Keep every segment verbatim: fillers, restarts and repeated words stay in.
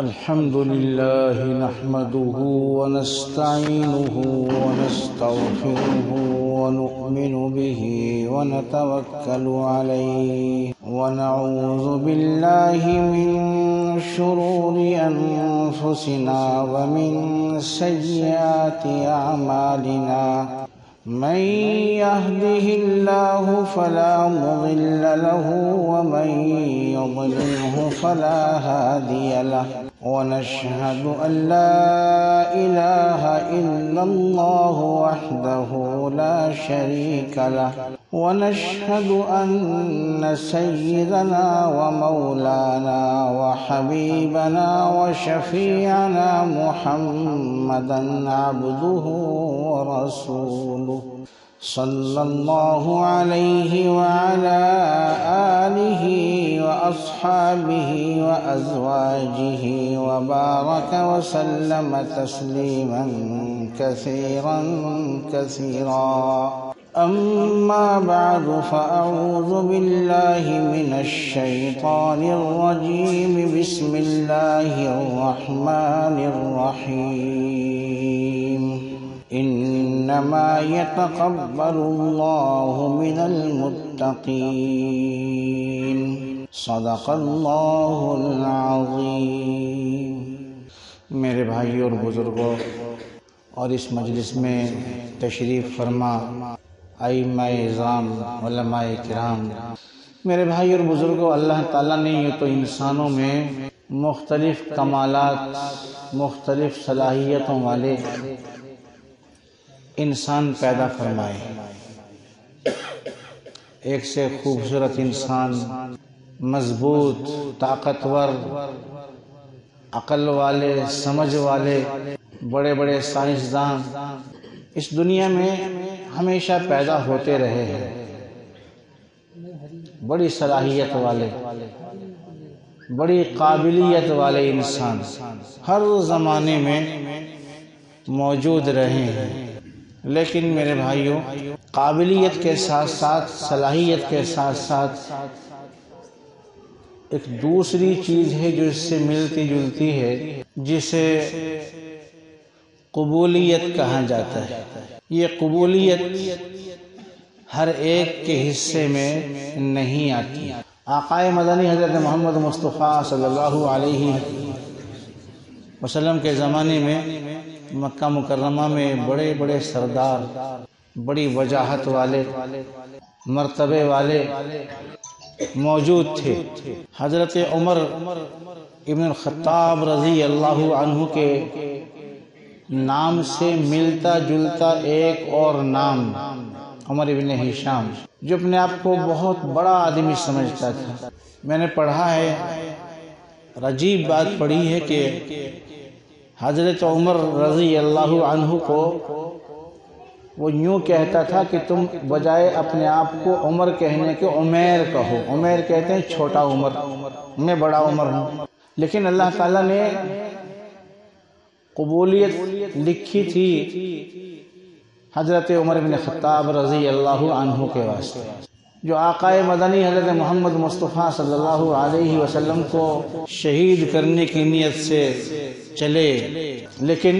الحمد لله نحمده ونستعينه ونستغفره ونؤمن به ونتوكل عليه ونعوذ بالله من شرور أنفسنا ومن سيئات أعمالنا من يهده الله فلا مضل له ومن يضلله فلا هادي له ونشهد أن لا إله إلا الله وحده لا شريك له ونشهد أن سيدنا ومولانا وحبيبنا وشفيعنا محمدا عبده ورسوله صلى الله عليه وعلى آله وأصحابه وأزواجه وبارك وسلم تسليما كثيرا كثيرا أما بعد فأعوذ بالله من الشيطان الرجيم بسم الله الرحمن الرحيم إنما يتقبل الله من المتقين صدق الله العظيم। मेरे भाई और बुज़ुर्गों और इस मजलिस में तशरीफ़ फरमा आइम्मा-ए-इज़ाम उलमा-ए-किराम, मेरे भाई और बुज़ुर्गों, अल्लाह ताला ने यूँ तो इंसानों में मुख्तलिफ़ कमालात मुख्तलिफ़ सलाहियतों वाले इंसान पैदा फरमाए। एक से खूबसूरत इंसान, मजबूत, ताकतवर, अकल वाले, समझ वाले बड़े बड़े साइंसदान इस दुनिया में हमेशा पैदा होते रहे हैं। बड़ी सलाहियत वाले, बड़ी काबिलियत वाले इंसान हर ज़माने में मौजूद रहे हैं। लेकिन मेरे भाइयों, काबिलियत के साथ साथ सलाहियत के साथ साथ एक दूसरी चीज़ है जो इससे मिलती जुलती है, जिसे कबूलियत कहा जाता है। ये कबूलियत हर एक के हिस्से में नहीं आती। आकाए मदनी हज़रत मोहम्मद मुस्तफ़ा सल्लल्लाहु अलैहि वसल्लम के ज़माने में मक्का मुकर्रमा में बड़े बड़े सरदार, बड़ी वजाहत वाले, मर्तबे वाले मौजूद थे। हज़रत उमर इब्न ख़त्ताब रज़ी अल्लाहु अन्हु के नाम से मिलता जुलता एक और नाम उमर इब्न हिशाम, जो अपने आप को बहुत बड़ा आदमी समझता था। मैंने पढ़ा है, अजीब बात पढ़ी है कि हज़रत उमर रज़ी अल्लाहु अन्हु को वो यूँ कहता था कि तुम बजाय अपने आप को उमर कहने के उमेर कहो। उमेर कहते हैं छोटा उमर, मैं बड़ा उमर हूँ। लेकिन अल्लाह ताला ने कबूलियत लिखी थी हज़रत उमर बिन ख़त्ताब रज़ी अल्लाहु अन्हु के वास्ते, जो आकाए मदनी हज़रत मोहम्मद मुस्तफ़ा सल्लल्लाहु अलैहि वसल्लम को शहीद करने की नीयत से चले। लेकिन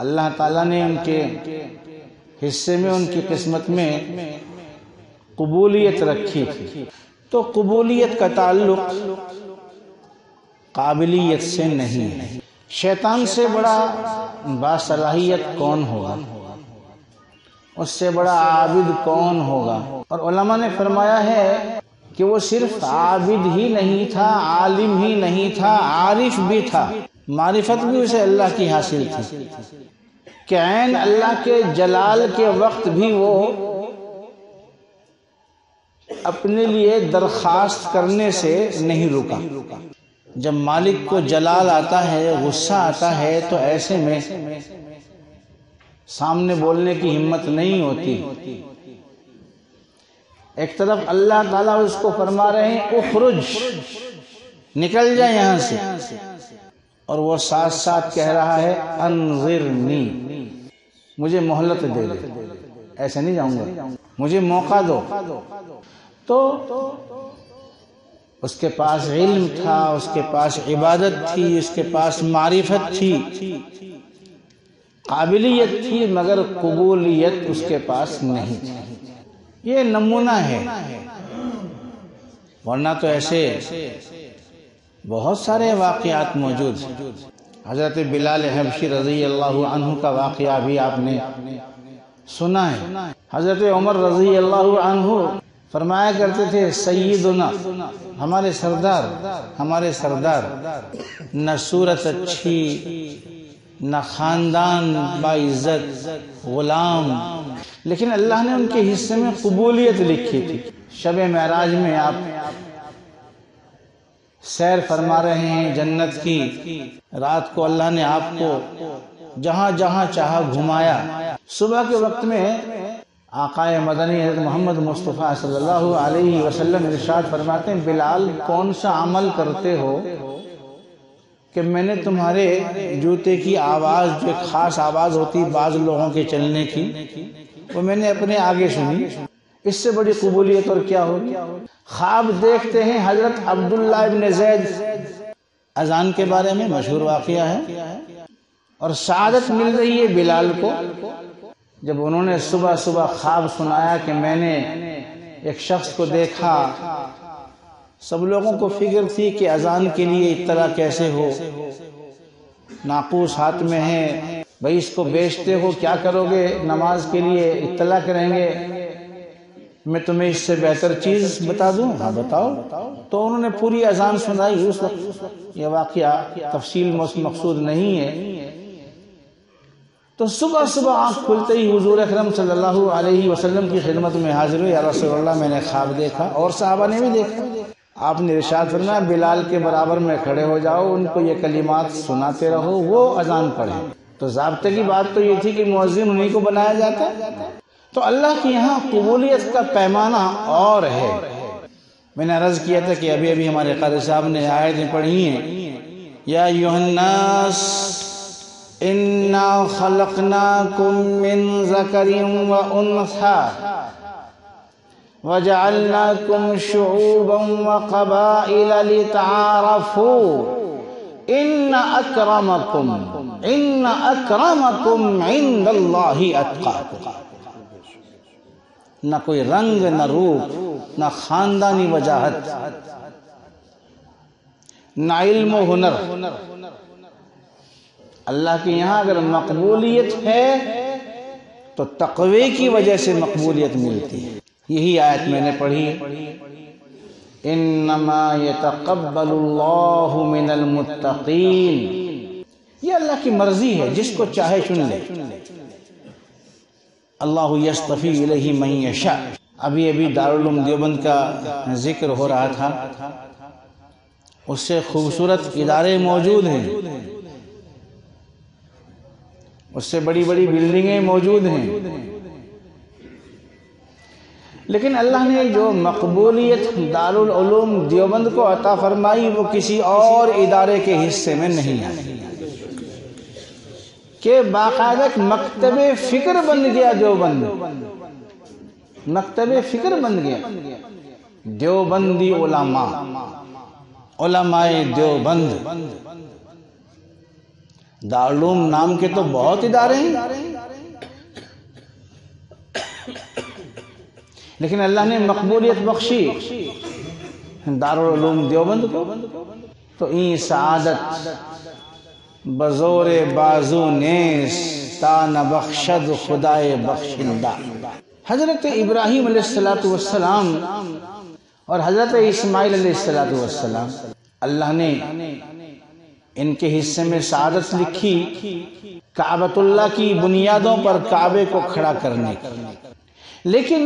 अल्लाह ताला ने उनके हिस्से में, उनकी किस्मत में कबूलियत रखी थी। तो कबूलियत का ताल्लुक़ काबिलियत से नहीं है। शैतान से बड़ा बासलाहियत कौन होगा, उससे बड़ा आबिद कौन होगा। और उलमा ने फरमाया है कि वो सिर्फ आबिद ही नहीं था, आलिम ही नहीं था, आरिफ भी था। मारिफत भी उसे अल्लाह की हासिल थी। कैन अल्लाह के जलाल के वक्त भी वो अपने लिए दरख्वास्त करने से नहीं रुका। जब मालिक को जलाल आता है, गुस्सा आता है, तो ऐसे में सामने बोलने की हिम्मत नहीं होती। एक तरफ अल्लाह ताला उसको फरमा रहे हैं उखरुज, निकल जाए यहाँ से, और वो साथ साथ कह रहा है अनज़िरनी, मुझे मोहलत दे दे, ऐसे नहीं जाऊँगा, मुझे मौका दो। तो उसके पास इल्म था, उसके पास इबादत थी, उसके पास मारिफत थी, काबिलियत थी, मगर कबूलियत उसके पास नहीं थी। ये नमूना है, वरना तो ऐसे बहुत सारे वाक़ियात मौजूद हैं। हज़रत बिलाल हबशी रज़ी अल्लाहु अन्हु का वाक़िया भी आपने सुना है। हज़रत उमर रज़ी अल्लाहु अन्हु फरमाया करते थे, सैयदना हमारे सरदार, हमारे सरदार न सूरत अच्छी न ख़ानदान बाइज़्ज़त ग़ुलाम, लेकिन अल्लाह ने उनके हिस्से में कबूलियत लिखी थी। शब महराज में आप सैर फरमा रहे हैं जन्नत की, रात को अल्लाह ने आपको जहाँ जहाँ चाहा घुमाया। सुबह के वक्त में आकाए मदनी हज़रत मोहम्मद मुस्तफ़ा सल्लल्लाहु अलैहि वसल्लम इरशाद फरमाते हैं, बिलाल कौन सा अमल करते हो कि मैंने तुम्हारे जूते की आवाज़, जो ख़ास आवाज़ होती बाज़ लोगों के चलने की, वो मैंने अपने आगे सुनी, इससे बड़ी कबूलियत और क्या होगी। ख्वाब देखते हैं हज़रत अब्दुल्लाह इब्न ज़ैद, अजान के बारे में मशहूर वाक़िया है, और सआदत मिल रही है बिलाल को जब उन्होंने सुबह सुबह ख्वाब सुनाया कि मैंने एक शख्स को देखा। सब लोगों को फिक्र थी कि अजान के लिए इत्तला कैसे हो, नाकूस हाथ में है, भाई इसको बेचते हो, क्या करोगे, नमाज के लिए इत्तला करेंगे। मैं तुम्हें इससे बेहतर चीज़ बता दूं, हाँ बताओ। तो उन्होंने पूरी अजान सुनाई। उस वक्त यह वाक़िया तफसील मकसूद नहीं है। तो सुबह सुबह आँख खुलते ही हुजूर अकरम सल्लल्लाहु अलैहि वसल्लम की खिदमत में हाजिर हुए, या रसूलल्लाह मैंने ख्वाब देखा, और सहाबा ने भी देखा। आपने इरशाद फरमाया, बिलाल के बराबर में खड़े हो जाओ, उनको ये कलिमात सुनाते रहो, वो अजान पढ़े। तो ज़ाब्ते की बात तो ये थी कि मुअज्जिन उन्हीं को बनाया जाता। तो अल्लाह के यहाँ कबूलियत का पैमाना और है। मैंने अर्ज़ किया था कि अभी अभी हमारे क़ारी साहब ने आयतें पढ़ी हैं, या अय्युहन्नास इन्ना खलकनाकुम मिन ज़करिन व उन्सा वजअलनाकुम शुऊबन व क़बाइल लिताअरफू इन अक्रमकुम इन अक्रमकुम इंदल्लाहि अत्काकुम। न कोई रंग, न रूप, न खानदानी वजाहत, न इल्म व हुनर। अल्लाह के यहाँ अगर मकबूलियत है तो तक़वे की वजह से मकबूलियत मिलती है। यही आयत मैंने पढ़ी, इन्नमा यतक़ब्बलुल्लाहु मिनल मुत्तक़ीन। ये अल्लाह की मर्जी है, जिसको चाहे चुन ले। अल्लाहु यस्तफ़ी इलैहि मन यशा। अभी अभी दारुल उलूम देवबंद का जिक्र हो रहा था, उससे खूबसूरत इदारे मौजूद हैं, उससे बड़ी बड़ी बिल्डिंगें मौजूद हैं, लेकिन अल्लाह ने जो मकबूलियत दारुल उलूम देवबंद को अता फरमाई वो किसी और इदारे के हिस्से में नहीं आई, के बाकायदा मकतबे फ़िक्र बन गया देवबंद, मकतबे फ़िक्र बन गया देवबंदी उलमा, उलमाए देवबंद। दारुल उलूम नाम के तो बहुत इदारे हैं, लेकिन अल्लाह ने मकबूलियत बख्शी दारुल उलूम देवबंद को। तो ई सआदत बज़ोर बाजू नेस तान बख्शद खुदाए बख्शिंदा। हज़रत इब्राहीम अलैहिस्सलातु वस्सलाम और हज़रत इस्माईल अलैहिस्सलातु वस्सलाम, अल्लाह ने इनके हिस्से में सआदत लिखी काबतुल्लाह की बुनियादों पर काबे को खड़ा करने की। लेकिन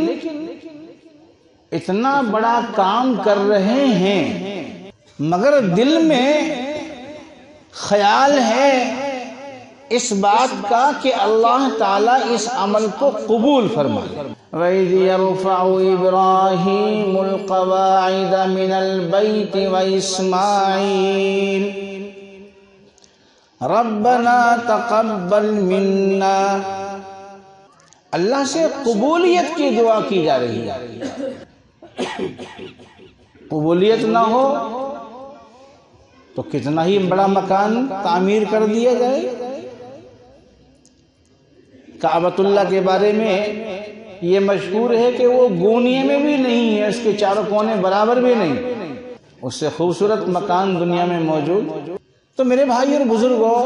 इतना बड़ा काम कर रहे हैं, मगर दिल में ख्याल है इस बात का कि अल्लाह ताला इस अमल को कबूल फरमाए। वइज़ यरफ़उ इब्राहीमुल क़वाइद मिनल बैत व इस्माईल रब्बना तक़ब्बल मिन्ना। अल्लाह से कबूलियत की दुआ की जा रही है। कबूलियत ना हो तो कितना ही बड़ा मकान तामीर कर दिया जाए। काबतुल्लाह के बारे में ये मशहूर है कि वो गोनिये में भी नहीं है, इसके चारों कोने बराबर भी नहीं, उससे खूबसूरत मकान दुनिया में मौजूद। तो मेरे भाई और बुजुर्गों,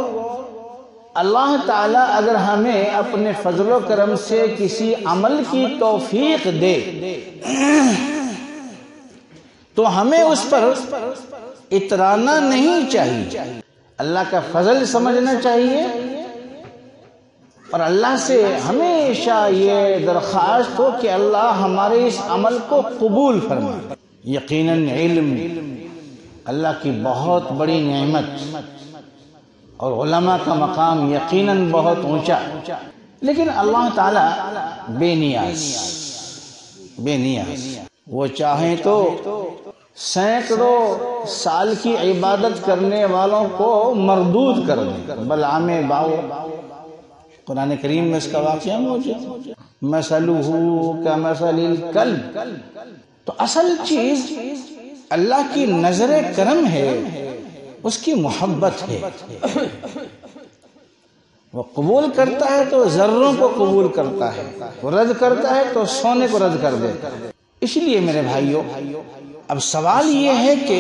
अल्लाह ताला अगर हमें अपने फजलो करम से किसी अमल की तौफीक दे तो हमें उस पर इतराना नहीं चाहिए, अल्लाह का फजल समझना चाहिए और अल्लाह से हमेशा ये दरख्वास्त हो कि अल्लाह हमारे इस अमल को कबूल फरमाए। यकीनन इल्म अल्लाह की बहुत बड़ी नेमत और उलमा का मकाम यकीनन बहुत ऊंचा, लेकिन अल्लाह ताला बेनियाज बेनियाज वो चाहे तो सैकड़ों साल की इबादत करने वालों को मरदूद कर दे। बलआमे बाओ कुरान करीम में इसका वाक़या मौजूद, मसलुहु कमसलिल कल्ब। तो असल चीज अल्लाह की नजर करम है, उसकी मोहब्बत है, वो कबूल करता है तो जर्रों को कबूल करता है, वो रद्द करता है तो सोने को रद्द कर देता है। इसलिए मेरे भाइयों, अब सवाल ये है कि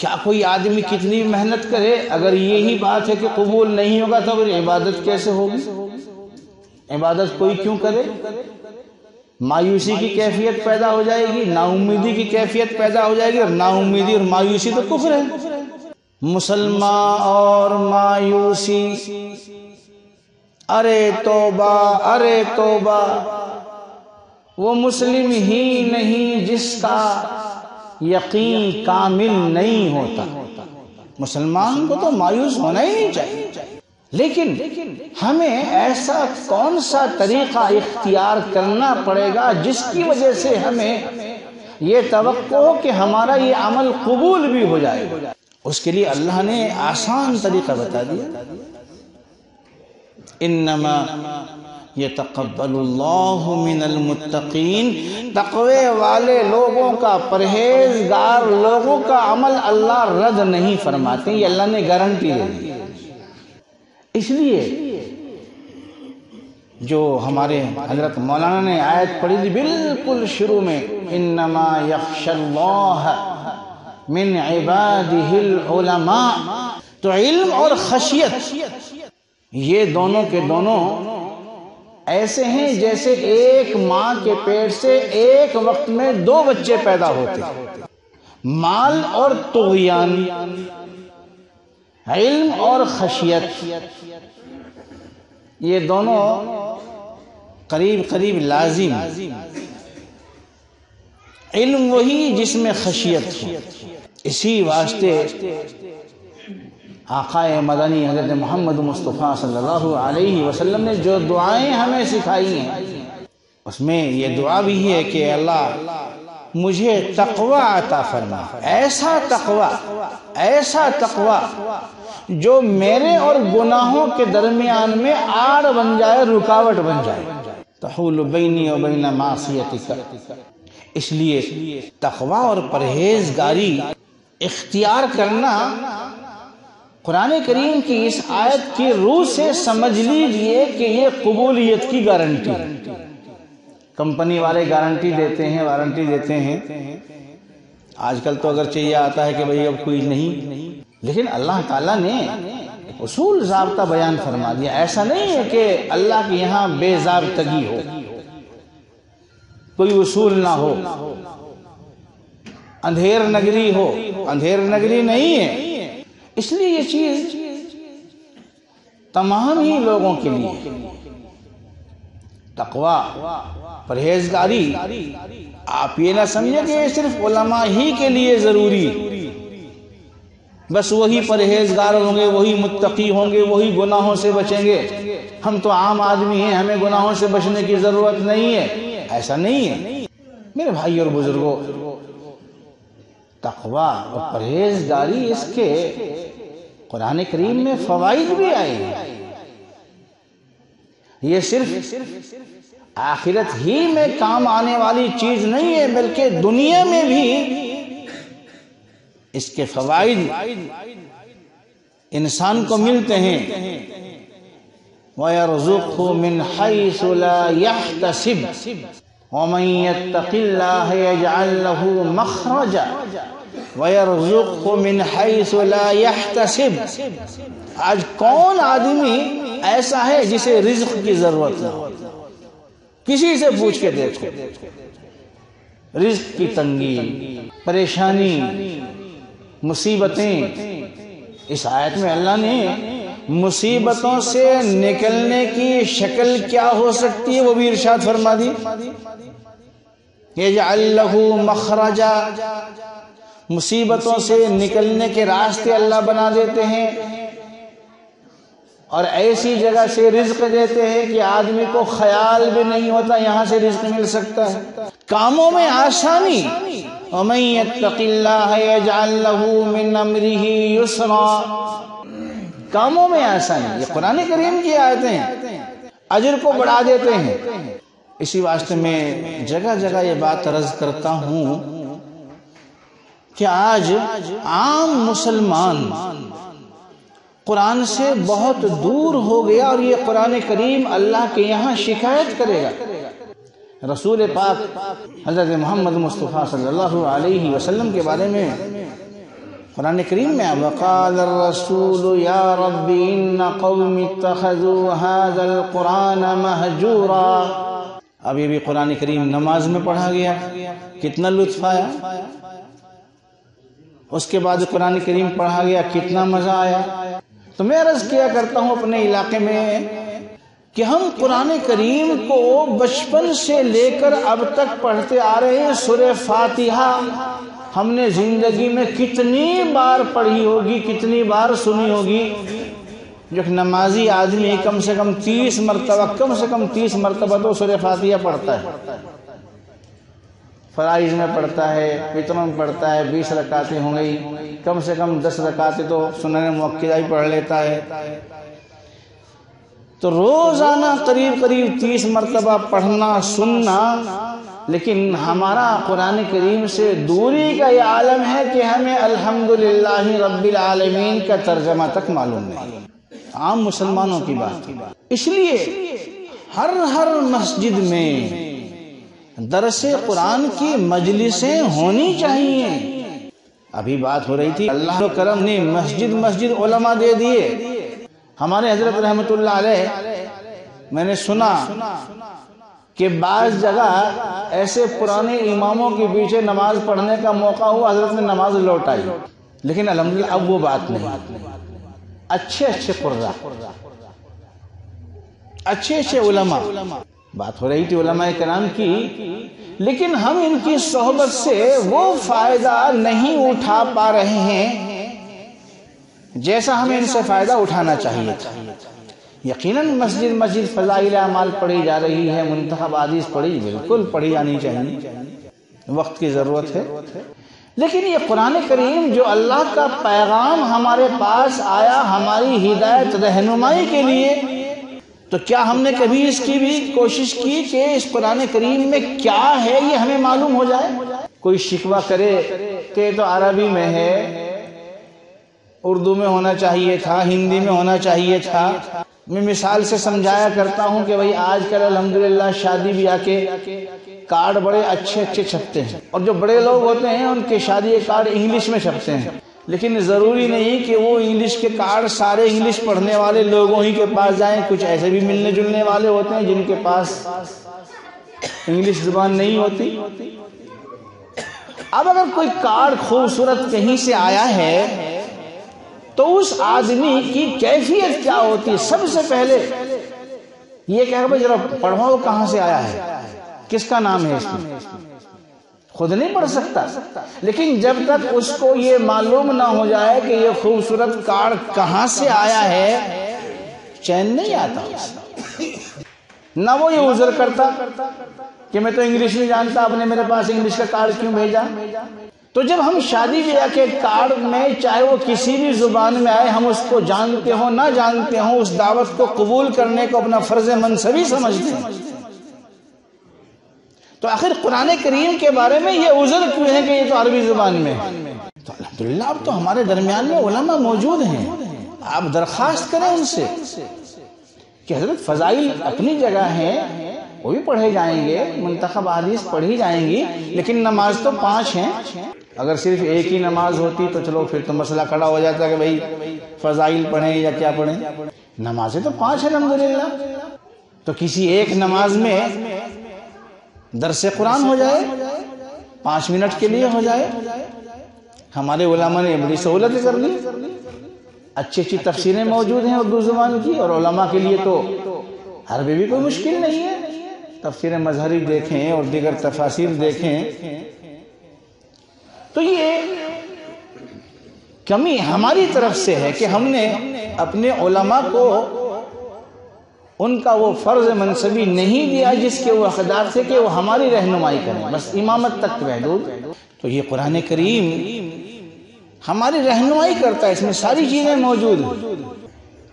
क्या कोई आदमी कितनी मेहनत करे, अगर यही बात है कि कबूल नहीं होगा तो फिर इबादत कैसे होगी? इबादत कोई क्यों करे? मायूसी की कैफियत पैदा हो जाएगी, नाउमीदी की कैफियत पैदा हो जाएगी, और नाउमीदी और मायूसी तो कुफ्र है। मुसलमान और मायूसी, अरे तौबा अरे तौबा, वो मुस्लिम ही नहीं जिसका यकीन कामिल नहीं होता। मुसलमान को तो मायूस होना ही नहीं चाहिए, लेकिन हमें ऐसा कौन सा तरीक़ा इख्तियार करना पड़ेगा जिसकी वजह से हमें ये तवक्को हो कि हमारा ये अमल कबूल भी हो जाए। उसके लिए अल्लाह ने आसान तरीक़ा बता दिया, इन्नमा यतक़ब्बलुल्लाहु मिनल मुत्तक़ीन। तक़वे वाले लोगों का, परहेजगार लोगों का अमल अल्लाह रद्द नहीं फरमाते, ये अल्लाह ने गारंटी दे दी। इसलिए जो हमारे हजरत मौलाना ने आयत पढ़ी थी बिल्कुल शुरू में, इन्नमा यख्शल्लाह मिन इबादिहिल उलमा, तो इल्म और खशियत ये दोनों के दोनों ऐसे हैं जैसे एक माँ के पेट से एक वक्त में दो बच्चे पैदा होते, माल और तुग़यान। इल्म और खशियत ये दोनों करीब करीब लाजिम। इल्म वही जिसमें खशियत हो। इसी वास्ते आकाए मदनी हज़रत मोहम्मद मुस्तफ़ा सल्लल्लाहु अलैहि वसल्लम ने जो दुआएं हमें सिखाई हैं उसमें ये दुआ भी है कि अल्लाह मुझे तक़वा अता फरमा, ऐसा तक़वा ऐसा तक़वा जो मेरे और गुनाहों के दरमियान में आड़ बन जाए, रुकावट बन जाए। तहूलु बैनी व बैन मासियतिक। इसलिए तक़वा और परहेजगारी इख्तियार करना कुरान करीम की इस आयत की रूह से समझ लीजिए कि ये कबूलियत की गारंटी है। कंपनी वाले गारंटी देते हैं, वारंटी देते हैं, आजकल तो अगर चाहिए आता है कि भाई अब कोई नहीं, लेकिन अल्लाह ताला ने उसूल ज़ाब्ता बयान फरमा दिया। ऐसा नहीं है कि अल्लाह के यहाँ बेज़ाब्तगी हो, कोई उसूल ना हो, अंधेर नगरी हो। अंधेर नगरी नहीं है। इसलिए ये चीज़ तमाम ही लोगों के लिए तक़वा परहेजगारी आप ये ना समझें कि ये सिर्फ उलमा ही के लिए ज़रूरी, बस वही परहेजगार होंगे, वही मुत्तकी होंगे, वही गुनाहों से बचेंगे। हम तो आम आदमी हैं, हमें गुनाहों से बचने की ज़रूरत नहीं है, ऐसा नहीं है। मेरे भाई और बुजुर्गों, तक़वा और परहेजगारी इसके कुरान करीम में फ़वाइद भी आए हैं। ये सिर्फ आखिरत ही में काम आने वाली चीज नहीं है, बल्कि दुनिया में भी इसके फवाइद इंसान को मिलते हैं। वयरज़ुक़हु मिन हैसु ला यहतसिब व मन यत्तक़िल्लाह यजअल लहू मखरजा वयरज़ुक़हु मिन हैसु ला यहतसिब। आज कौन आदमी ऐसा है जिसे रिज्क की जरूरत ना हो? किसी से पूछ के देखो, रिज्क की तंगी, परेशानी, मुसीबतें। इस आयत में अल्लाह ने मुसीबतों से निकलने की शक्ल क्या हो सकती है वो भी इरशाद फरमा दी। यजअल लहू मखरजा, मुसीबतों से निकलने के रास्ते अल्लाह बना देते हैं और ऐसी जगह से रिज्क देते हैं कि आदमी को ख्याल भी नहीं होता यहाँ से रिज्क मिल सकता है। कामों में आसानी, वमन यत्तक़िल्लाह यजअल लहू मिन अम्रिही युसरा, कामों में आसानी। ये कुरान करीम की आयतें हैं, अजर को बढ़ा देते हैं। इसी वास्ते में जगह जगह ये बात अर्ज करता हूँ कि आज आम मुसलमान कुरान से बहुत दूर हो गया और ये कुरान करीम अल्लाह के यहाँ शिकायत करेगा। रसूल पाक हज़रत मोहम्मद मुस्तफ़ा सल्लल्लाहु अलैहि वसल्लम के बारे में कुरान करीम में वक़ाल रसूल या रब्बी इन्ना क़ौमी इत्तख़ज़ू हाज़ल क़ुरान महजूरा। अब ये भी कुरान करीम नमाज में पढ़ा गया, कितना लुत्फ़ आया। उसके बाद कुरान करीम पढ़ा गया, कितना मज़ा आया। तो मैं अर्ज़ किया करता हूँ अपने इलाके में कि हम कुरान करीम को बचपन से लेकर अब तक पढ़ते आ रहे हैं। सूरह फातिहा हमने जिंदगी में कितनी बार पढ़ी होगी, कितनी बार सुनी होगी। जो नमाजी आदमी कम से कम तीस मरतबा कम से कम तीस मरतबा तो सूरह फातिहा पढ़ता है। फराइज में पढ़ता है, फितरों में पढ़ता है, बीस रकातें हो गई, कम से कम दस रकातें तो सुनन मुअक्कदा ही पढ़ लेता है। तो रोज़ाना करीब करीब तीस मरतबा पढ़ना सुनना। लेकिन हमारा कुरान करीम से दूरी का ये आलम है कि हमें अल्हम्दुलिल्लाह रब्बिल आलमीन का तर्जमा तक मालूम नहीं। आम मुसलमानों की बात। इसलिए हर हर मस्जिद में दरसे कुरान की मजलिसें होनी चाहिए। अभी बात हो रही थी, अल्लाह के करम ने मस्जिद मस्जिद उलमा दे दिए। हमारे हजरत रहमतुल्लाह अलैह, मैंने सुना कि बाज़ जगह ऐसे पुराने इमामों के पीछे नमाज पढ़ने का मौका हुआ, हजरत ने नमाज लौटाई। लेकिन अल्हम्दुलिल्लाह अब वो बात नहीं। अच्छे अच्छे कुर्रा, अच्छे अच्छे उलमा, बात हो रही थी उलमा कराम की। लेकिन हम इनकी सोहबत से वो फायदा नहीं उठा पा रहे हैं जैसा हमें इनसे फायदा उठाना चाहिए था। यकीनन मस्जिद मस्जिद फ़ज़ाइल अमाल पढ़ी जा रही है, मुंतखब आदीस पढ़ी बिल्कुल पढ़ी जानी चाहिए, वक्त की ज़रूरत है। लेकिन ये कुरान करीम जो अल्लाह का पैगाम हमारे पास आया हमारी हिदायत रहनुमाई के लिए, तो क्या हमने कभी इसकी भी कोशिश की कि इस कुरान करीम में क्या है ये हमें मालूम हो जाए? कोई शिकवा करे कि तो अरबी में है, उर्दू में होना चाहिए था, हिंदी में होना चाहिए था। मैं मिसाल से समझाया करता हूँ कि भाई आजकल अल्हम्दुलिल्लाह शादी ब्याह के कार्ड बड़े अच्छे अच्छे छपते हैं और जो बड़े लोग होते हैं उनके शादी कार्ड इंग्लिश में छपते हैं। लेकिन ज़रूरी नहीं कि वो इंग्लिश के कार्ड सारे इंग्लिश पढ़ने वाले लोगों ही के पास जाएं। कुछ ऐसे भी मिलने जुलने वाले होते हैं जिनके पास इंग्लिश ज़ुबान नहीं होती। अब अगर कोई कार्ड खूबसूरत कहीं से आया है तो उस आदमी की कैफियत क्या होती है? सबसे पहले ये कह भाई जरा पढ़वाओ, कहाँ से आया है, किसका नाम है इसमें? खुद नहीं पढ़ सकता। लेकिन जब तक उसको ये मालूम ना हो जाए कि ये खूबसूरत कार्ड कहाँ से आया है, चैन नहीं आता ना। वो ये उजर करता कि मैं तो इंग्लिश नहीं जानता, आपने मेरे पास इंग्लिश का कार्ड क्यों भेजा? तो जब हम शादी ब्याह के कार्ड में, चाहे वो किसी भी जुबान में आए, हम उसको जानते हों ना जानते हों, उस दावत को कबूल करने को अपना फर्ज मनसबी समझते हैं। तो आखिर कुरान करीम के बारे में ये उज़र क्यों है कि ये तो अरबी जुबान में। तो अल्हम्दुलिल्लाह अब तो हमारे दरमियान में उलमा मौजूद हैं, आप दरख्वास्त करें उनसे कि हजरत फजाइल अपनी जगह हैं, वो भी पढ़े जाएंगे, मुंतखब हदीस पढ़ी जाएंगी, लेकिन नमाज तो पाँच हैं। अगर सिर्फ एक ही नमाज होती तो चलो फिर तो मसला खड़ा हो जाता कि भाई फजाइल पढ़ें या क्या पढ़ें। नमाजें तो पाँच हैं अल्हम्दुलिल्लाह, तो किसी एक नमाज में दरसे कुरान हो जाए, पाँच मिनट के लिए हो जाए। हमारे उलमा ने बड़ी सहूलत कर ली, अच्छी अच्छी तफसीरें मौजूद हैं उर्दू जुबान की, और उलमा के लिए तो अरबी भी कोई मुश्किल नहीं है। तफसीर मजहरी देखें और दीगर तफासिर देखें। तो ये कमी हमारी तरफ से है कि हमने अपने उलमा को उनका वो फर्ज मनसबी नहीं दिया जिसके वो हकदार थे कि वो हमारी रहनुमाई करें, बस इमामत तक महदूद। तो ये कुरान करीम हमारी रहनुमाई करता है, इसमें सारी चीज़ें मौजूद हैं।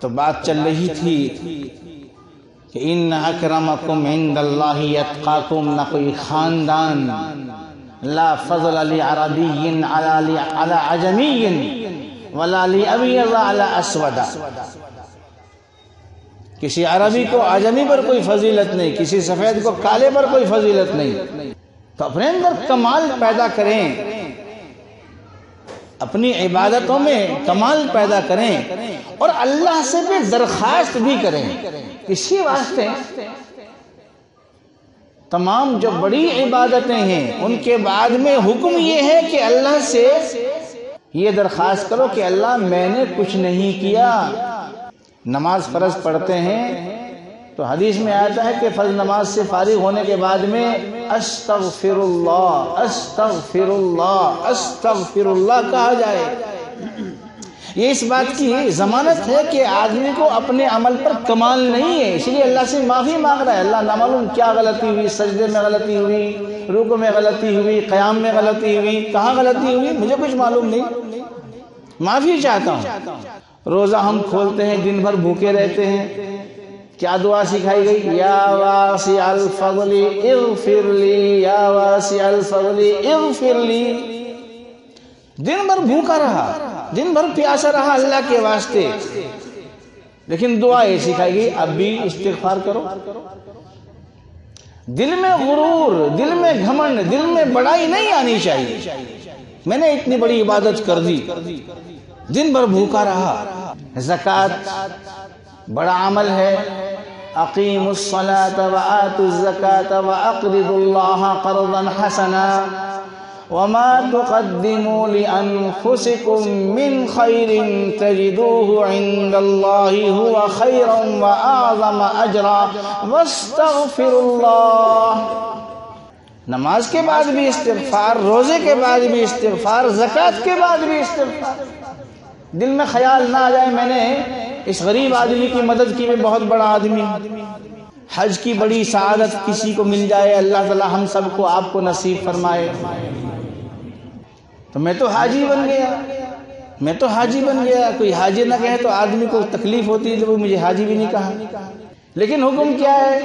तो बात चल रही थी कि इन्ना अकरमकुम इंदल्लाहि यत्काकुम, ना कोई ख़ानदान, ला फ़ज़ल लि अरबिय्यिन अला लि अला अजमिय्यिन वला लि अबयद अला अस्वद। किसी अरबी को अजमी पर कोई फजीलत नहीं, किसी सफ़ेद को काले पर कोई फजीलत नहीं। तो अपने अंदर कमाल पैदा करें, अपनी इबादतों में कमाल पैदा करें, और अल्लाह से भी दरख्वास्त भी करें। इसी वास्ते तमाम जो बड़ी इबादतें हैं उनके बाद में हुक्म ये है कि अल्लाह से ये दरख्वास्त करो कि अल्लाह मैंने कुछ नहीं किया। नमाज फ़र्ज पढ़ते हैं तो हदीस में आता है कि फर्ज नमाज से फारिग होने के बाद में अस्तगफिरुल्लाह अस्तगफिरुल्लाह अस्तगफिरुल्लाह कहा जाए। ये इस बात की ज़मानत है कि आदमी को अपने अमल पर कमाल नहीं है, इसलिए अल्लाह से माफ़ी मांग रहा है। अल्लाह ना मालूम क्या गलती हुई, सजदे में गलती हुई, रुकू में गलती हुई, क़याम में गलती हुई, कहाँ गलती हुई मुझे कुछ मालूम नहीं, माफ़ी चाहता हूँ। रोज़ा हम खोलते हैं, दिन भर भूखे रहते हैं, क्या दुआ सिखाई गई? या वासी अल फजली इग़फिर ली, या वासी अल फजली इग़फिर ली। दिन भर भूखा रहा, दिन भर प्यासा रहा अल्लाह के वास्ते, लेकिन दुआ ये सिखाई गई अब भी इस्तिग़फार करो। दिल में गुरूर, दिल में घमंड, दिल में बड़ाई नहीं आनी चाहिए। मैंने इतनी बड़ी इबादत कर दी, दिन भर भूखा रहा। ज़कात बड़ा अमल है, अक़ीमुस्सलात व आतुज़ ज़कात व अक़रिदुल्लाह क़र्ज़न हसना वमा तुक़द्दिमू लिअन्फुसिकुम मिन ख़ैरिन तजिदूहु इंदल्लाहि हुवा ख़ैरन व आज़म अजरा वस्तग़फिरुल्लाह। नमाज के बाद भी इस्तिग़फार, रोज़े के बाद भी इस्तिग़फार, ज़कात के बाद भी इस्तिग़फार। दिल में ख्याल ना आ जाए मैंने इस गरीब आदमी की मदद की, मैं बहुत बड़ा आदमी। हज की बड़ी सआदत किसी को मिल जाए, अल्लाह ताला हम सबको आपको नसीब फरमाए। तो मैं तो हाजी बन गया, मैं तो हाजी बन गया। कोई हाजी ना कहे तो आदमी को तकलीफ होती है, तो मुझे हाजी भी नहीं कहा। लेकिन हुक्म क्या है?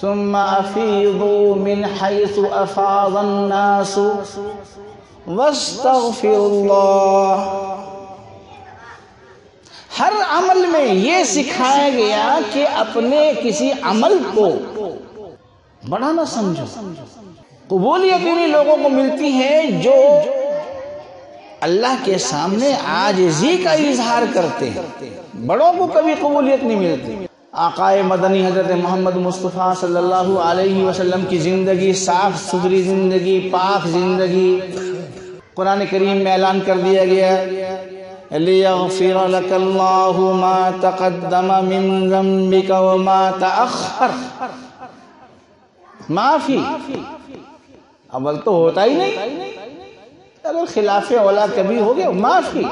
सुम्मा अफीदू मिन हैसु अफादन नासु वस्तगफिरुल्लाह। हर अमल में ये सिखाया गया कि अपने किसी अमल को बड़ा ना समझो। कबूलियत उन्हीं लोगों को मिलती है जो अल्लाह के सामने आजिज़ी का इजहार करते हैं, बड़ों को कभी कबूलियत नहीं मिलती। आकाए मदनी हजरत मोहम्मद मुस्तफ़ा सल्लल्लाहु अलैहि वसल्लम की ज़िंदगी, साफ़ सुथरी ज़िंदगी, पाक ज़िंदगी, कुरान करीम में ऐलान कर दिया गया लियग़फ़िर लकल्लाहु मा तक़द्दम मिन ज़म्बिक व मा तअख़्ख़र। माफ़ी अमल तो होता ही नहीं, अगर खिलाफ़े औला कभी हो गया माफ़ी।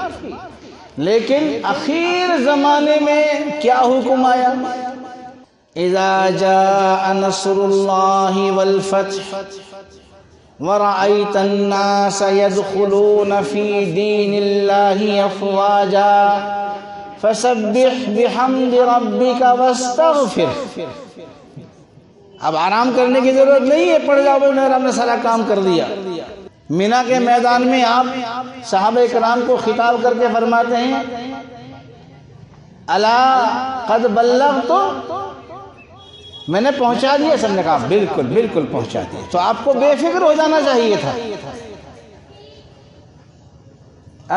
लेकिन आखिर ज़माने में क्या हुक्म आया? इज़ा जाअ नस्रुल्लाहि वल फ़त्ह वरअयत अन्नास यदखुलून फी दीनिल्लाहि अफ़वाजा फसब्बिह बिहम्दि रब्बिका वस्तगफिर। अब आराम करने की जरूरत नहीं है, पड़ जाओ मेरा, हमने सारा काम कर दिया। मीना के मैदान में आप सहाबे कराम को खिताब करके फरमाते हैं, अला कद बल्लगतु, मैंने पहुंचा दिया। सबने कहा बिल्कुल बिल्कुल पहुंचा दिया। तो आपको बेफिक्र हो जाना चाहिए था।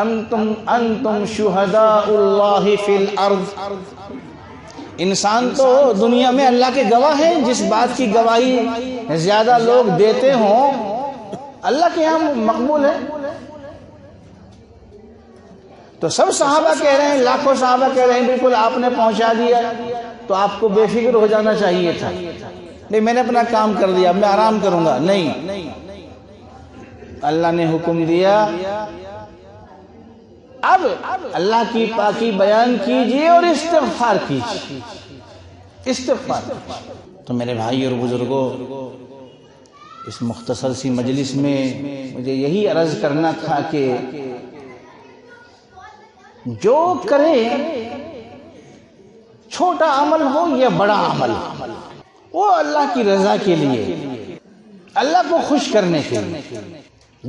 अंतुम अंतुम शुहदाउल्लाहि फिल अर्ज़, इंसान तो दुनिया में अल्लाह के गवाह है। जिस बात की गवाही ज्यादा लोग देते हों अल्लाह के यहाँ मकबूल है। तो सब सहाबा कह रहे हैं, लाखों सहाबा कह रहे हैं बिल्कुल आपने पहुंचा दिया, तो आपको बेफिक्र हो जाना चाहिए था। नहीं, मैंने अपना काम कर दिया, मैं आराम करूंगा। नहीं, अल्लाह ने हुक्म दिया। अब अल्लाह की पाकी बयान कीजिए और इस्तिग़फ़ार कीजिए, इस्तिग़फ़ार। तो मेरे भाई और बुजुर्गों, इस मुख्तसर सी मजलिस में मुझे यही अर्ज़ करना था कि जो करे, छोटा अमल हो या बड़ा अमल, वो अल्लाह की रज़ा के लिए, अल्लाह को खुश करने के लिए,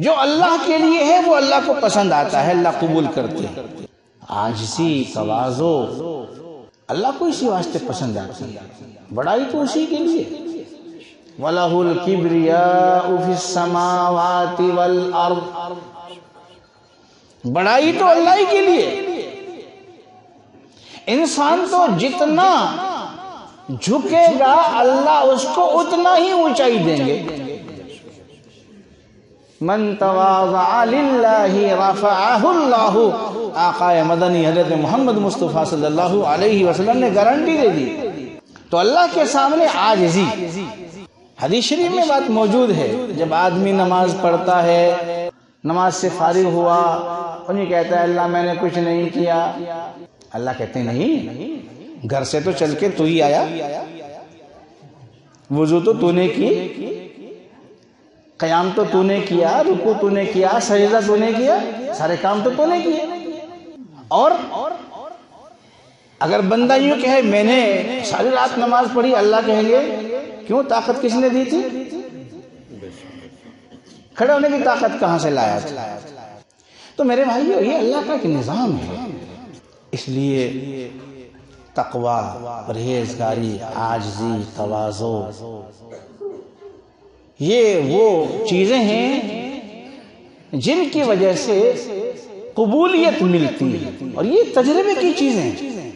जो अल्लाह के लिए है वो अल्लाह को पसंद आता है, अल्लाह कबूल करते हैं। आजिज़ी, तवाज़ो अल्लाह को इसी वास्ते पसंद आती है, बड़ाई तो उसी के लिए। वलहुल किब्रियाउ फिस समावाति वल अर्ज़, बड़ाई तो अल्लाह के लिए। इंसान तो जितना झुकेगा अल्लाह उसको उतना ही ऊंचाई देंगे। मन तवाज़ा लिल्लाहि रफ़अहुल्लाहु। आक़ाए मदनी हज़रत मोहम्मद मुस्तफ़ा सल्लल्लाहु अलैहि वसल्लम ने गारंटी दे दी। तो अल्लाह के सामने आजिज़ी, हदीस शरीफ में बात मौजूद है, जब आदमी नमाज पढ़ता है, नमाज से फारिग हुआ और ये कहता है अल्लाह मैंने कुछ नहीं किया, अल्लाह कहते नहीं, घर से तो चल के तू ही आया, वुज़ू तो तूने की, क़याम तो तूने किया, रुकू तूने किया, सजदा तूने किया, सारे काम तो तूने किए। और अगर बंदा यूँ कहे मैंने सारी रात नमाज पढ़ी, अल्लाह कहेंगे क्यों, ताकत किसने दी थी, खड़े होने की ताकत कहाँ से लाया था। तो मेरे भाइयों, ये अल्लाह का एक निज़ाम है। इसलिए तक़वा, परहेजगारी, आजिज़ी, तवाज़ो, ये वो चीज़ें हैं जिनकी वजह से कबूलियत मिलती है, और ये तजर्बे की चीज़ें हैं।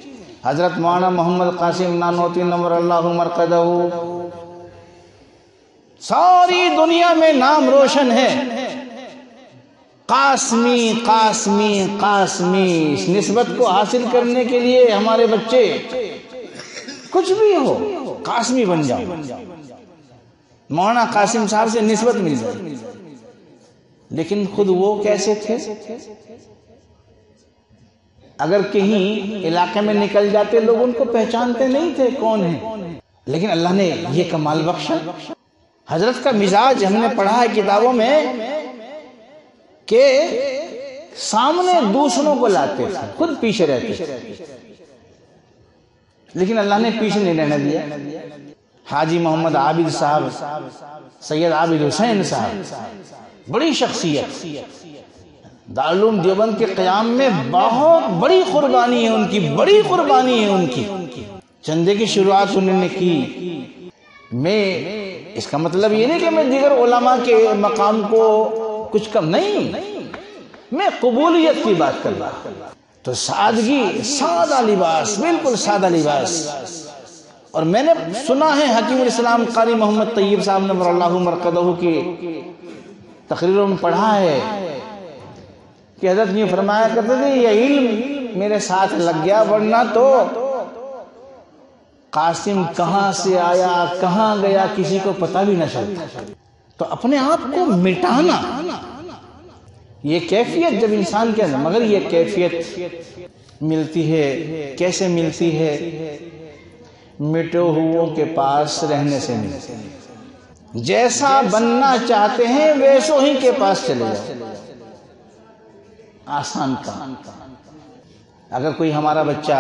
हज़रत मौलाना मोहम्मद कासिम नानोती नव्वरल्लाहु मरकदहू, सारी दुनिया में नाम रोशन है, कासमी कासमी कासमी। इस निस्बत को हासिल करने के लिए हमारे बच्चे कुछ भी हो कासमी बन जाओ, मौलाना कासिम साहब से निस्बत मिल जाए। लेकिन खुद वो कैसे थे, अगर कहीं इलाके में निकल जाते लोग उनको पहचानते नहीं थे कौन है, लेकिन अल्लाह ने ये कमाल बख्शा। हजरत का मिजाज हमने पढ़ा है किताबों में के सामने दूसरों को लाते थे, खुद पीछे रहते थे, लेकिन अल्लाह ने पीछे नहीं रहने दिया। हाजी मोहम्मद आबिद साहब, सैयद आबिद हुसैन साहब, बड़ी शख्सियत, दारुल उलूम देवबंद के क़याम में बहुत बड़ी कुर्बानी है उनकी, बड़ी कुर्बानी है उनकी। चंदे की शुरुआत उन्होंने की। मैं इसका मतलब ये नहीं कि मैं दीगर उलमा के मकाम को कुछ कम, नहीं, मैं कबूलियत की बात कर रहा हूँ। तो सादगी, सादा लिबास, बिल्कुल सादा लिबास। और मैंने सुना है हकीमुल इस्लाम कारी मोहम्मद तैयब साहब ने नव्वरल्लाहु मरकदहू की तकरीरों में पढ़ा है कि हज़रत यूँ फरमाया करते थे, ये इल्म मेरे साथ लग गया, वरना तो कासिम कहाँ से आया कहाँ गया किसी को पता भी न चलता। तो अपने आप को मिटाना, ये कैफियत जब इंसान के अंदर, मगर ये कैफियत मिलती है, कैसे मिलती है, मिटे हुओं के पास रहने से मिलती है। जैसा बनना चाहते हैं वैसो ही के पास चले जाओ। आसान काम। अगर कोई हमारा बच्चा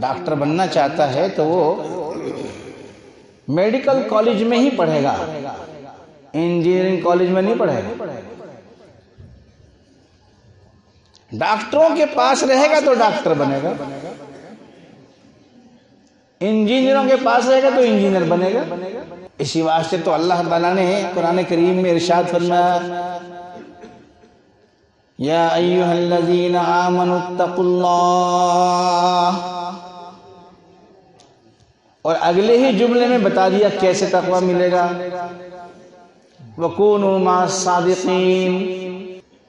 डॉक्टर बनना चाहता है तो वो मेडिकल कॉलेज में ही पढ़ेगा, इंजीनियरिंग कॉलेज में नहीं पढ़ेगा। डॉक्टरों के पास रहेगा तो डॉक्टर बनेगा, इंजीनियरों के पास रहेगा तो इंजीनियर बनेगा। इसी वास्ते तो अल्लाह ताला ने कुरान करीम में इरशाद फरमाया, या अय्युहल्लज़ीन आमनुत्तकुल्लाह, और अगले ही जुमले में बता दिया कैसे तकवा मिलेगा। वकूनू मास सादिक़ीन,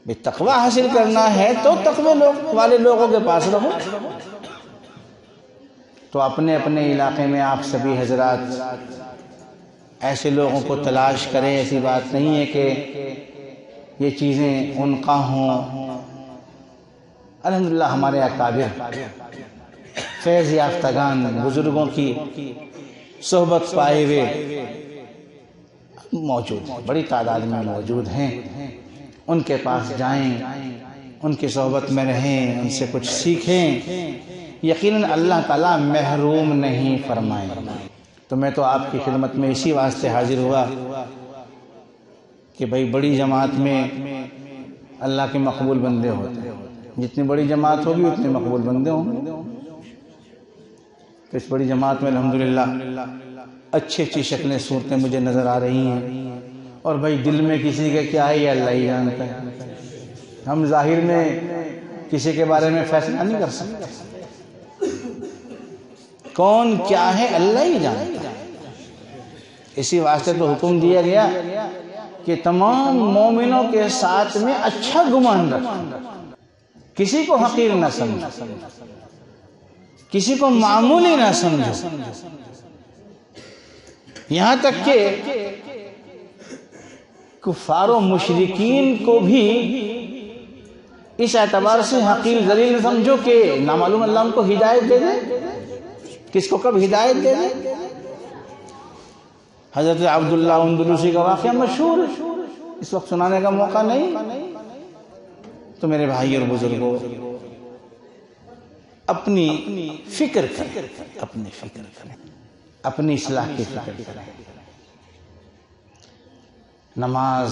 भी तकवा हासिल करना है तो तकवे लोग वाले लोगों के पास रहो। तो अपने अपने इलाके में आप सभी हजरात ऐसे लोगों को तलाश करें। ऐसी बात नहीं है कि ये चीज़ें उनका हों। अल्हम्दुलिल्लाह हमारे अकाबिर फैज़ याफ्तागान बुजुर्गों की सोहबत पाए हुए मौजूद बड़ी तादाद में मौजूद हैं। उनके पास जाएं, उनकी सोहबत में रहें, उनसे कुछ सीखें। यकीनन अल्लाह ताला महरूम नहीं फरमाए। तो मैं तो आपकी खिदमत में इसी वास्ते हाजिर हुआ कि भाई बड़ी जमात में अल्लाह के मकबूल बंदे होते हैं। जितनी बड़ी जमात होगी उतने मकबूल बंदे होंगे। तो इस बड़ी जमात में अल्हम्दुलिल्लाह अच्छी अच्छी शक्लें सूरतें मुझे नज़र आ रही हैं। और भाई दिल में किसी के क्या है ये अल्लाह ही जानता है। हम जाहिर में किसी के बारे में फैसला नहीं कर सकते, कौन क्या है अल्लाह ही जानता है। इसी वास्ते तो हुक्म दिया गया कि तमाम मोमिनों के साथ में अच्छा गुमान रखें, किसी को हकीर ना समझो, किसी को मामूली ना समझो। यहाँ तक के कुफारों मुशरिकीन को भी इस एतबार से हकीर जलील समझो कि नामालूम अल्लाह उनको हिदायत दे दे, किसको कब हिदायत दे दे। हजरत अब्दुल्लाह अंदलूसी का वाक़या मशहूर, इस वक्त सुनाने का मौका नहीं। तो मेरे भाई और बुजुर्गों, अपनी फिक्र करें, अपनी फिक्र करें, अपनी इस्लाह की फिक्र करें। नमाज,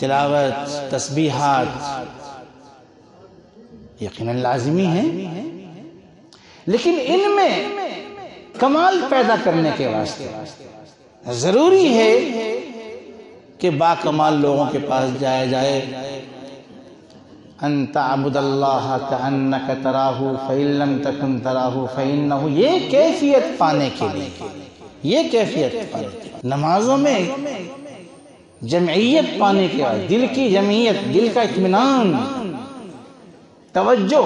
तिलावत, तस्बीहात यकीनन लाज़मी है, लेकिन इनमें कमाल पैदा करने के वास्ते ज़रूरी है कि बाकमाल लोगों के पास जाया जाए। अन तअबुदल्लाह कअन्नक तराहू फ़इन लम तकुन तराहू फ़इन्नहू, ये कैफियत पाने के लिए, ये कैफियत पाने की, नमाजों में जमईयत पाने के बाद दिल की जमईयत, दिल का इत्मीनान, तवज्जो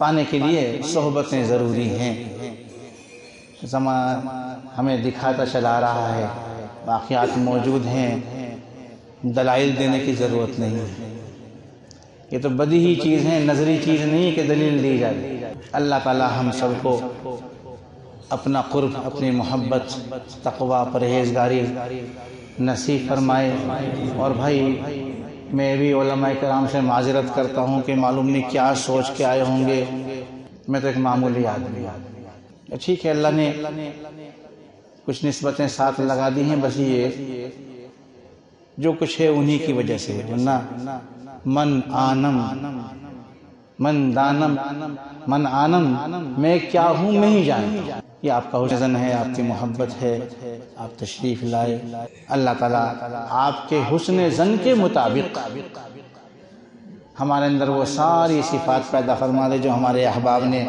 पाने के लिए सोहबतें ज़रूरी हैं। ज़माना हमें दिखाता चला रहा है, वाक़ियात मौजूद हैं, दलाइल देने की ज़रूरत नहीं है। ये तो बदीही चीज़ है, नजरी चीज़ नहीं कि दलील दी जाए। अल्लाह ताला हम सबको अपना कुर्ब, अपनी मोहब्बत, तकवा, परहेजगारी नसीब फरमाए। और भाई मैं भी उलमाए कराम से माजरत करता हूँ कि मालूम नहीं क्या सोच के आए होंगे, मैं तो एक मामूली आदमी। ठीक है, अल्लाह ने कुछ निस्बतें साथ लगा दी हैं, बस ये जो कुछ है उन्हीं की वजह से है। वरना मन आनम मन दानम मन आनम, मैं क्या हूँ मैं ही जानता हूँ। ये आपका हुस्न है, आपकी मोहब्बत है, आप तशरीफ़ लाए। अल्लाह ताला आपके हुस्न ज़न के मुताबिक हमारे अंदर वो सारी सिफ़ात पैदा फरमा दे जो हमारे अहबाब ने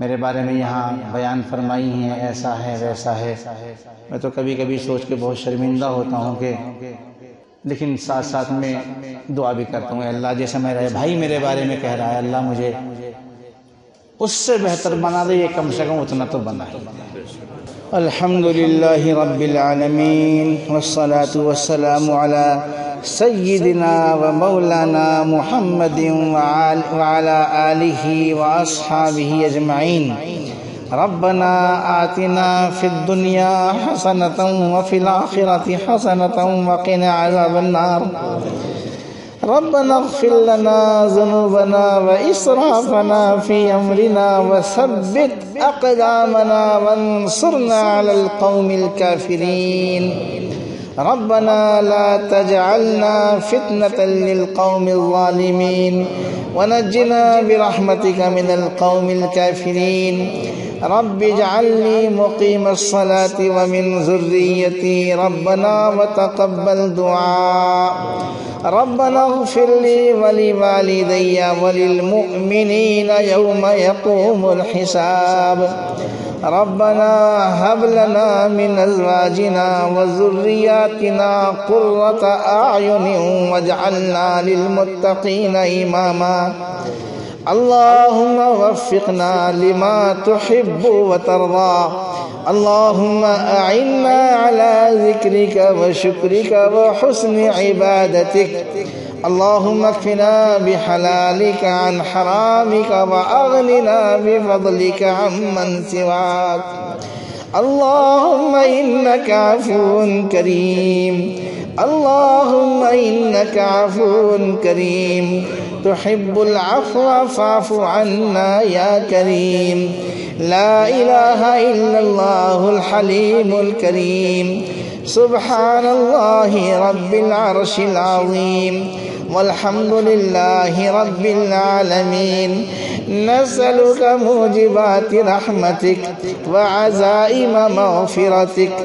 मेरे बारे में यहाँ बयान फरमाई हैं। ऐसा है, वैसा है। मैं तो कभी कभी सोच के बहुत शर्मिंदा होता हूँ कि, लेकिन साथ साथ में दुआ भी करता हूँ, अल्लाह जैसा मेरा भाई मेरे बारे में कह रहा है अल्लाह मुझे उससे बेहतर बना दे, ये कम से कम उतना तो बना है। अल्हम्दुलिल्लाहि रब्बिल आलमीन, वस्सलातु वस्सलामु अला सय्यिदिना व मौलाना मुहम्मदिन व अला आलिही व अस्हाबिही अजमाइन। रब्बना आतिना फिद दुनिया हसनतम व फिल आखिरति हसनतम व क़िना अज़ाबन्नार। रब्बना इग़फ़िर लना ज़ुनूबना व इसराफ़ना फ़ी अमरिना व सब्बित अक़दामना वन्सुरना अलल क़ौमिल काफ़िरीन। रब्बना ला तजअलना फितनतन लिलक़ौमिल ज़ालिमीन वनज्जिना बिरहमतिका मिनल क़ौमिल काफ़िरीन। रब्बि इजअलनी मुक़ीमस्सलाति व मिन ज़ुर्रिय्यती रब्बना व तक़ब्बल दुआ। रब्बना इग़फ़िर ली व लिवालिदैया व लिलमुअमिनीना यौम यक़ूमुल हिसाब। रब्बना हब लना मिन अज़वाजिना व ज़ुर्रिय्यातिना क़ुर्रता अयुन वज्अलना लिलमुत्तक़ीना इमामा। अल्लाहुम्मा वफ़्क़ना लिमा तुहिब्बु व तर्दा। अल्लाहुम्मा अइन्ना अला ज़िक्रिका व शुक्रिका व हुस्नि इबादतिक। अल्लाहुम्मा अक्फ़िना बिहलालिका अन हरामिका व अग़्निना बिफ़ज़लिका अम्मन सिवाक। अल्लाहुम्मा इन्नका अफ़ुव्वुन करीम। अल्लाहुम्मा इन्नका अफ़ुव्वुन करीम तुहिब्बुल अफ़्वा फ़अफ़ु अन्ना या करीम। ला इलाहा इल्लल्लाहुल हलीमुल करीम। सुब्हानल्लाहि रब्बिल अर्शिल अज़ीम वल्हम्दुलिल्लाहि रब्बिल आलमीन। नसअलुका मूजिबाति रहमतिक व अज़ाइम मग़फ़िरतिक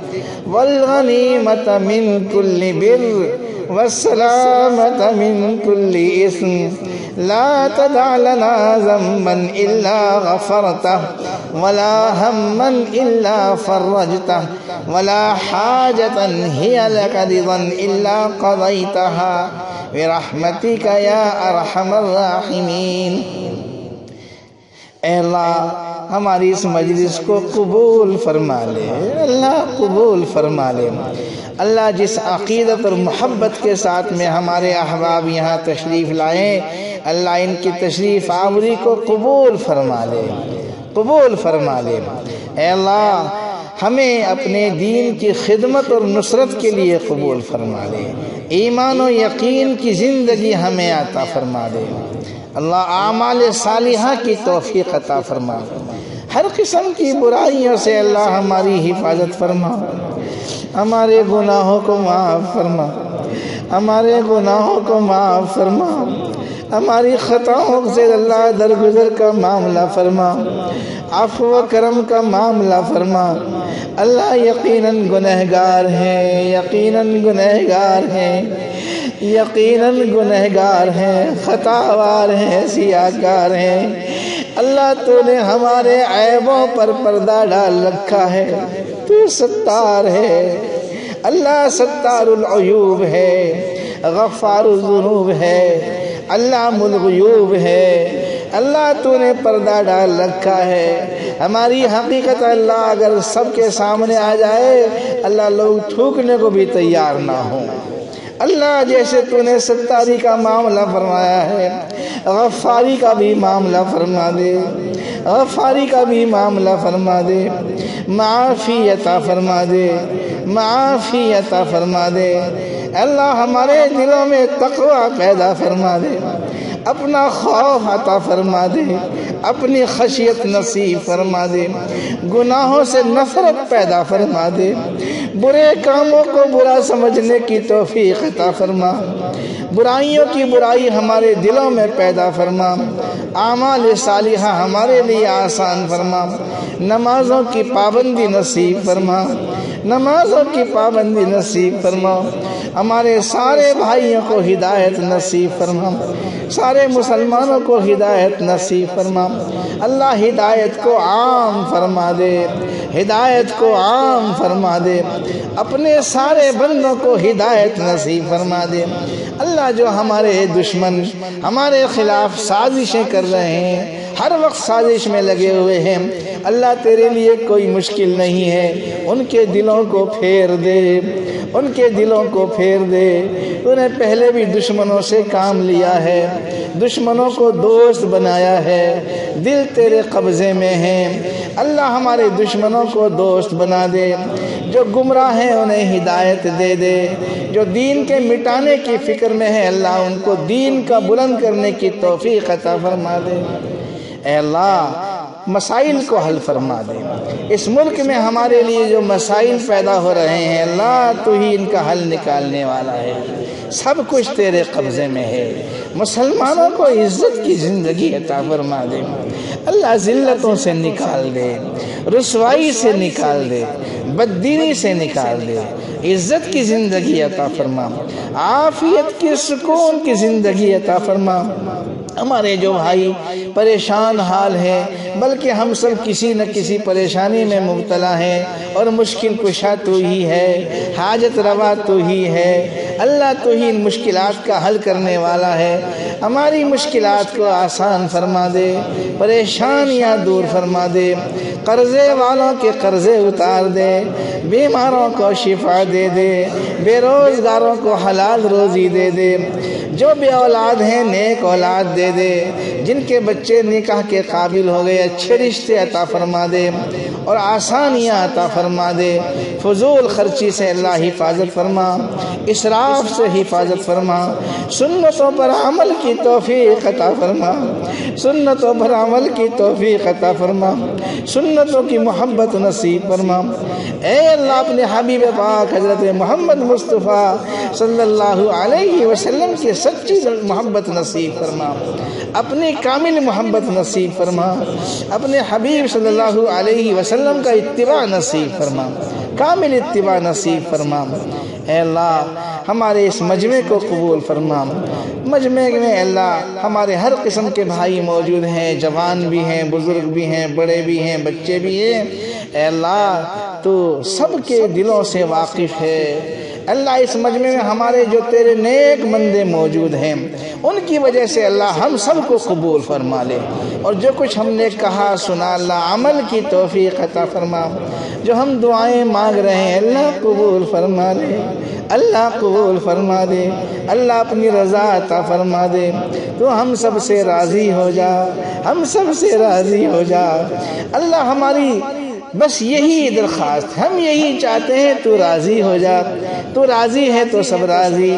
वल्गनीमत मिन कुल्लि बिर्र वस्सलामत मिन कुल्लि इस्म। ला तदअ लना ज़म्बन इल्ला ग़फ़रतह वला हम्मन इल्ला फ़र्रजतह वला हाजतन हिय लक रिज़न इल्ला क़ज़यतहा बिरहमतिक या अरहमर राहिमीन। अल्लाह हमारी इस मजलिस को कबूल फरमा ले। अल्लाह कबूल फरमा ले। अल्लाह जिस अक़ीदत और मोहब्बत के साथ में हमारे अहबाब यहाँ तशरीफ़ लाए, अल्लाह इनकी तशरीफ़ आवरी को कबूल फरमा ले, कबूल फरमा ले। अल्लाह हमें अपने दीन की खिदमत और नुसरत के लिए कबूल फरमा ले। ईमान और यकीन की ज़िंदगी हमें अता फरमा दे। अल्लाह आमाल सालिहा की तौफ़ीक़ अता फरमा। हर किस्म की बुराइयों से अल्लाह हमारी हिफाजत फरमा। हमारे गुनाहों को माफ़ फरमा, हमारे गुनाहों को माफ़ फरमा। हमारी ख़ताओं से अल्लाह दरगुजर का मामला फरमा, अफ़्व व करम का मामला फरमा। अल्लाह यकीनन गुनहगार हैं, यकीनन गुनहगार हैं, यकीनन गुनहगार हैं, ख़तावार हैं, सियाकार हैं। अल्लाह तूने हमारे ऐबों पर पर्दा डाल रखा है, तू सत्तार है। अल्लाह सत्तारुल अयूब है, गफ़ारुल ज़ुनूब है, अल्लाह मुल्ग़यूब है। अल्लाह तूने पर्दा डाल रखा है। हमारी हकीकत अल्लाह अगर सबके सामने आ जाए, अल्लाह लोग थूकने को भी तैयार ना हो। अल्लाह जैसे तूने सत्तारी का मामला फरमाया है, गफ़ारी का भी मामला फरमा दे, गफ़ारी का भी मामला फरमा दे। माफ़ी अता फरमा दे, माफ़ी अता फरमा दे। अल्लाह हमारे दिलों में तक़वा पैदा फरमा दे, अपना खौफ अता फरमा दे, अपनी खशियत नसीब फरमा दे, गुनाहों से नफ़रत पैदा फरमा दे, बुरे कामों को बुरा समझने की तौफ़ीक़ अता फरमा, बुराइयों की बुराई हमारे दिलों में पैदा फरमा, आमाल सालिहा हमारे लिए आसान फरमा, नमाज़ों की पाबंदी नसीब फरमा, नमाज़ों की पाबंदी नसीब फरमा। हमारे सारे भाइयों को हिदायत नसीब फरमा, सारे मुसलमानों को हिदायत नसीब फरमा। अल्लाह हिदायत को आम फरमा दे, हिदायत को आम फरमा दे। अपने सारे बंदों को हिदायत नसीब फरमा दे। अल्लाह जो हमारे दुश्मन हमारे ख़िलाफ़ साजिशें कर रहे हैं, हर वक्त साजिश में लगे हुए हैं, अल्लाह तेरे लिए कोई मुश्किल नहीं है, उनके दिलों को फेर दे, उनके दिलों को फेर दे। तूने पहले भी दुश्मनों से काम लिया है, दुश्मनों को दोस्त बनाया है, दिल तेरे कब्ज़े में है। अल्लाह हमारे दुश्मनों को दोस्त बना दे, जो गुमराह हैं उन्हें हिदायत दे दे, जो दीन के मिटाने की फ़िक्र में है अल्लाह उनको दीन का बुलंद करने की तौफीक अता फरमा दे। ऐ अल्लाह मसाइल को हल फरमा दे, इस मुल्क में हमारे लिए जो मसाइल पैदा हो रहे हैं अल्लाह तू ही इनका हल निकालने वाला है, सब कुछ तेरे कब्ज़े में है। मुसलमानों को इज़्ज़त की ज़िंदगी अता फरमा दे, अल्लाह ज़िल्लतों से निकाल दे, रुसवाई से निकाल दे, बददीनी से निकाल दे, इज़्ज़त की ज़िंदगी अता फरमा, आफ़ियत के सुकून की ज़िंदगी अता फरमा। हमारे जो भाई परेशान हाल हैं, बल्कि हम सब किसी न किसी परेशानी में मुब्तला हैं और मुश्किल कुशा तू ही है, हाजत रवा तू ही है अल्लाह, तू ही इन मुश्किलात का हल करने वाला है। हमारी मुश्किलात को आसान फरमा दे, परेशानियाँ दूर फरमा दे, कर्ज़े वालों के कर्ज़े उतार दे, बीमारों को शिफा दे दे, बेरोज़गारों को हलाल रोज़ी दे दे, जो बे औलाद हैं नेक औलाद दे दे, जिनके बच्चे निकाह के काबिल हो गए अच्छे रिश्ते अता फरमा दे और आसानियाँ अता फरमा दे। फजूल खर्ची से अल्लाह हिफाजत फरमा, इसराफ से हिफाजत फरमा, सुन्नतों पर अमल की तौफीक अता फरमा, सुन्नतों पर अमल की तौफीक अता फरमा, सुन्नतों की मोहब्बत नसीब फरमा। ऐ अल्लाह अपने हबीब पाक हज़रत मोहम्मद मुस्तफ़ा सल्लल्लाहु अलैहि वसल्लम की सच्ची मोहब्बत नसीब फरमा, अपनी कामिल मोहब्बत नसीब फरमा, अपने हबीब सल्लल्लाहु अलैहि वसल्लम का इत्तिबा नसीब फरमा, कामिल इत्तिबा नसीब फरमा। ऐ अल्लाह हमारे इस मजमे को कबूल फरमा। मजमे में अल्लाह हमारे हर किस्म के भाई मौजूद हैं, जवान भी हैं, बुज़ुर्ग भी हैं, बड़े भी हैं, बच्चे भी हैं। ऐ अल्लाह तू सबके दिलों से वाकिफ़ है। अल्लाह इस मजमे में हमारे जो तेरे नेक बंदे मौजूद हैं उनकी वजह से अल्लाह हम सबको कबूल फरमा ले, और जो कुछ हमने कहा सुना अल्लाह अमल की तौफीक अता फरमा। जो हम दुआएं मांग रहे हैं अल्लाह कबूल फरमा ले, अल्लाह कबूल फरमा दे, अल्लाह अपनी रज़ा अता फरमा दे। तो हम सब से राज़ी हो जा, हम सब से राज़ी हो जा अल्लाह। हमारी बस यही दरख्वास्त, हम यही चाहते हैं तू राज़ी हो जा। तू राज़ी है तो सब राज़ी,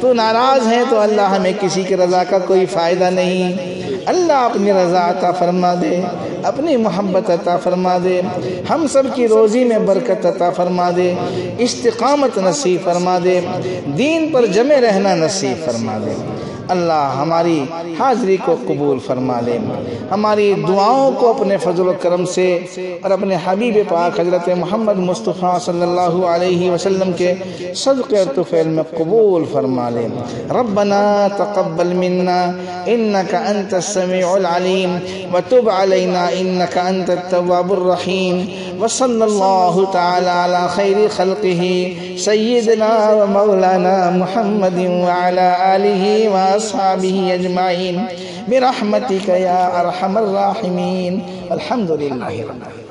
तू नाराज़ है तो अल्लाह हमें किसी की रज़ा का कोई फ़ायदा नहीं। अल्लाह अपनी रज़ा अता फरमा दे, अपनी मोहब्बत अता फरमा दे, हम सब की रोज़ी में बरकत अता फरमा दे, इस्तिक़ामत नसीब फरमा दे, दीन पर जमे रहना नसीब फरमा दे। अल्लाह हमारी हाज़री को कबूल फरमा ले, हमारी दुआओं को अपने फजल करम से और अपने हबीब पाक हज़रत मोहम्मद मुस्तफ़ा सल्लल्लाहु अलैहि वसल्लम के सदक़े और तुफ़ैल में कबूल फरमा ले। रब्बना तक़ब्बल मिन्ना इन्नका अंतस समीउल अलीम व तुब अलैना इन्नका अंतत तव्वाबुर रहीम व सल्लल्लाहु तआला अला खैरि खल्क़िही सय्यिदना व मौलाना मुहम्मदिन व अला आलिही व अस्हाबिही अजमाइन बिरहमतिक या अरहमर राहिमीन। अल्हम्दुलिल्लाहि रब्बिल आलमीन।